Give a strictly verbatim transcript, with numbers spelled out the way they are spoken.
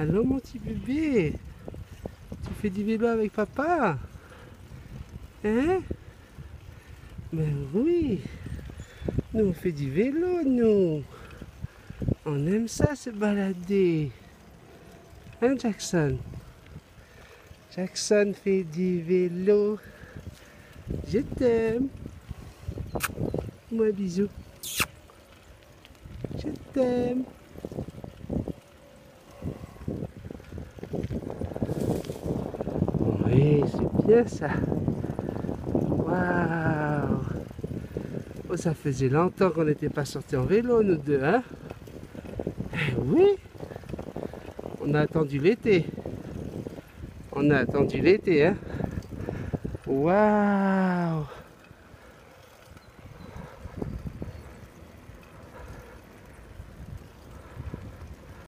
Allô mon petit bébé, tu fais du vélo avec papa? Hein? Ben oui, nous on fait du vélo, nous. On aime ça, se balader. Hein Jackson? Jackson fait du vélo. Je t'aime. Moi bisous. Je t'aime. Oui, c'est bien ça. Waouh! Oh, ça faisait longtemps qu'on n'était pas sortis en vélo, nous deux, hein? Eh oui! On a attendu l'été. On a attendu l'été, hein? Waouh!